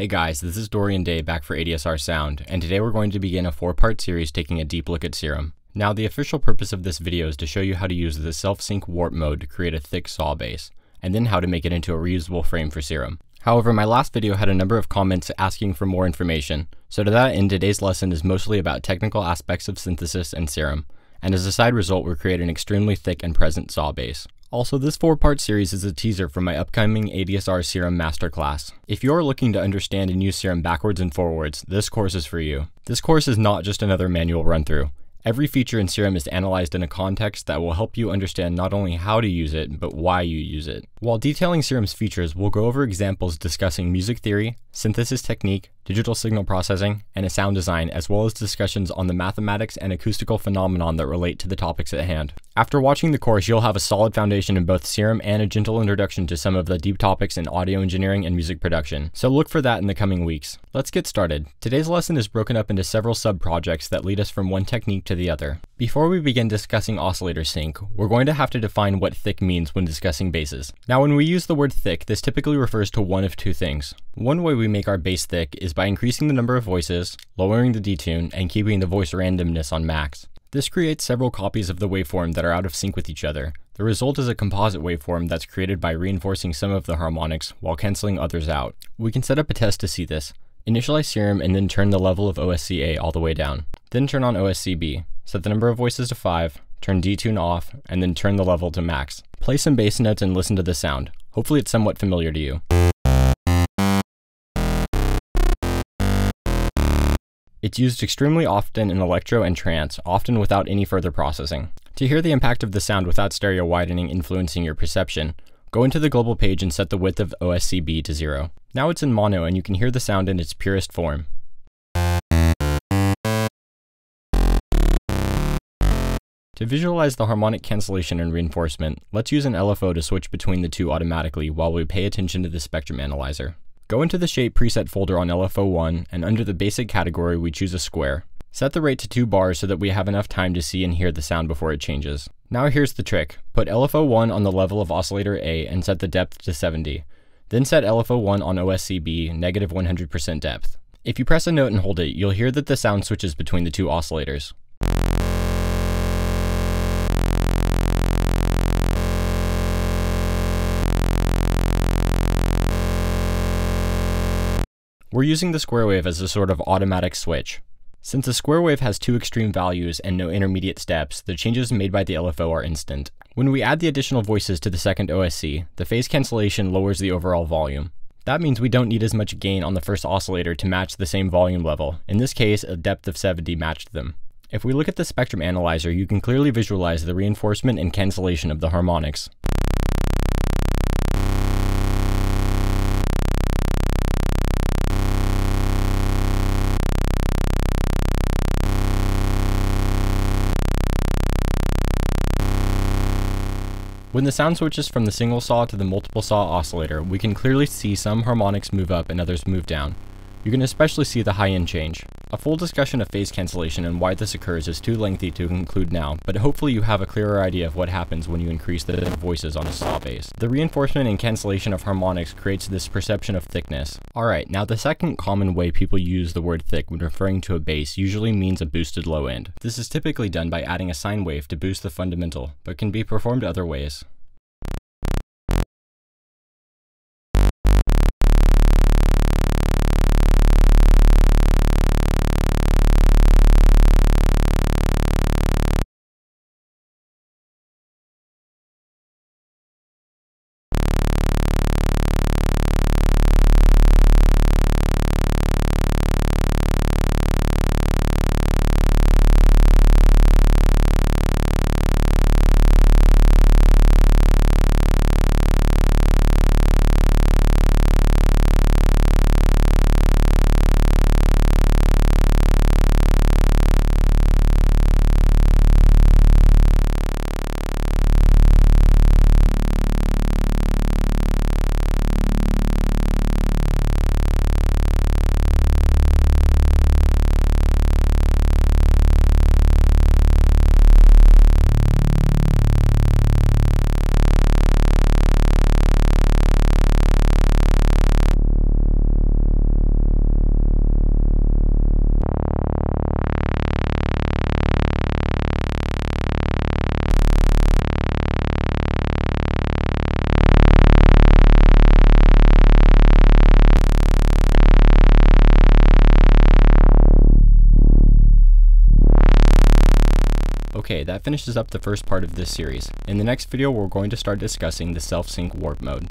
Hey guys, this is Dorian Day back for ADSR Sound, and today we're going to begin a four-part series taking a deep look at Serum. Now, the official purpose of this video is to show you how to use the self-sync warp mode to create a thick saw base, and then how to make it into a reusable frame for Serum. However, my last video had a number of comments asking for more information, so to that end, today's lesson is mostly about technical aspects of synthesis and Serum, and as a side result, we'll create an extremely thick and present saw base. Also, this four-part series is a teaser for my upcoming ADSR Serum Masterclass. If you're looking to understand and use Serum backwards and forwards, this course is for you. This course is not just another manual run-through. Every feature in Serum is analyzed in a context that will help you understand not only how to use it, but why you use it. While detailing Serum's features, we'll go over examples discussing music theory, synthesis technique, digital signal processing, and a sound design, as well as discussions on the mathematics and acoustical phenomenon that relate to the topics at hand. After watching the course, you'll have a solid foundation in both Serum and a gentle introduction to some of the deep topics in audio engineering and music production, so look for that in the coming weeks. Let's get started. Today's lesson is broken up into several sub-projects that lead us from one technique to the other. Before we begin discussing oscillator sync, we're going to have to define what thick means when discussing bases. Now, when we use the word thick, this typically refers to one of two things. One way we make our bass thick is by increasing the number of voices, lowering the detune, and keeping the voice randomness on max. This creates several copies of the waveform that are out of sync with each other. The result is a composite waveform that's created by reinforcing some of the harmonics while canceling others out. We can set up a test to see this. Initialize Serum and then turn the level of OSCA all the way down. Then turn on OSCB, set the number of voices to 5, turn detune off, and then turn the level to max. Play some bass notes and listen to the sound. Hopefully it's somewhat familiar to you. It's used extremely often in electro and trance, often without any further processing. To hear the impact of the sound without stereo widening influencing your perception, go into the global page and set the width of OSCB to 0. Now it's in mono and you can hear the sound in its purest form. To visualize the harmonic cancellation and reinforcement, let's use an LFO to switch between the two automatically while we pay attention to the spectrum analyzer. Go into the shape preset folder on LFO1, and under the basic category we choose a square. Set the rate to 2 bars so that we have enough time to see and hear the sound before it changes. Now here's the trick. Put LFO1 on the level of oscillator A and set the depth to 70. Then set LFO1 on OSCB, negative 100% depth. If you press a note and hold it, you'll hear that the sound switches between the two oscillators. We're using the square wave as a sort of automatic switch. Since the square wave has two extreme values and no intermediate steps, the changes made by the LFO are instant. When we add the additional voices to the second OSC, the phase cancellation lowers the overall volume. That means we don't need as much gain on the first oscillator to match the same volume level. In this case, a depth of 70 matched them. If we look at the spectrum analyzer, you can clearly visualize the reinforcement and cancellation of the harmonics. When the sound switches from the single saw to the multiple saw oscillator, we can clearly see some harmonics move up and others move down. You can especially see the high end change. A full discussion of phase cancellation and why this occurs is too lengthy to conclude now, but hopefully you have a clearer idea of what happens when you increase the voices on a saw base. The reinforcement and cancellation of harmonics creates this perception of thickness. Alright, now the second common way people use the word thick when referring to a bass usually means a boosted low end. This is typically done by adding a sine wave to boost the fundamental, but can be performed other ways. Okay, that finishes up the first part of this series. In the next video, we're going to start discussing the self-sync warp mode.